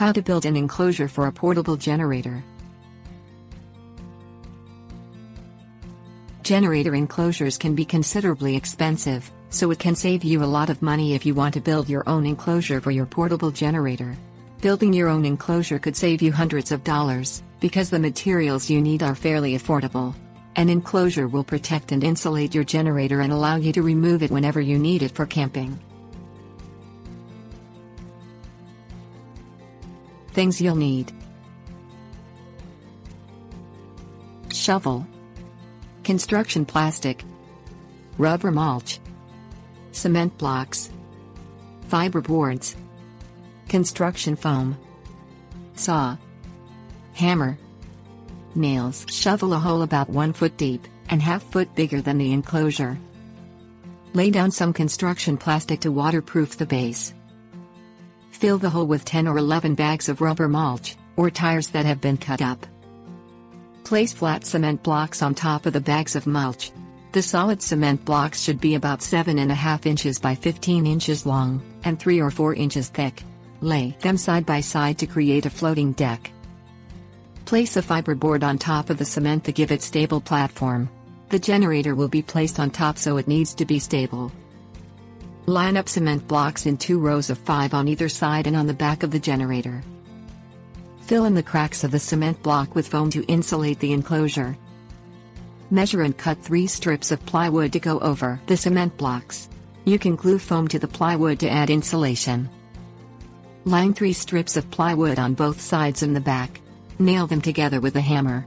How to build an enclosure for a portable generator. Generator enclosures can be considerably expensive, so it can save you a lot of money if you want to build your own enclosure for your portable generator. Building your own enclosure could save you hundreds of dollars, because the materials you need are fairly affordable. An enclosure will protect and insulate your generator and allow you to remove it whenever you need it for camping. Things you'll need: shovel, construction plastic, rubber mulch, cement blocks, fiber boards, construction foam, saw, hammer, nails. Shovel a hole about 1 foot deep and ½ foot bigger than the enclosure. Lay down some construction plastic to waterproof the base. Fill the hole with 10 or 11 bags of rubber mulch, or tires that have been cut up. Place flat cement blocks on top of the bags of mulch. The solid cement blocks should be about 7.5 inches by 15 inches long, and 3 or 4 inches thick. Lay them side by side to create a floating deck. Place a fiber board on top of the cement to give it stable platform. The generator will be placed on top, so it needs to be stable. Line up cement blocks in 2 rows of 5 on either side and on the back of the generator. Fill in the cracks of the cement block with foam to insulate the enclosure. Measure and cut 3 strips of plywood to go over the cement blocks. You can glue foam to the plywood to add insulation. Line 3 strips of plywood on both sides and the back. Nail them together with a hammer.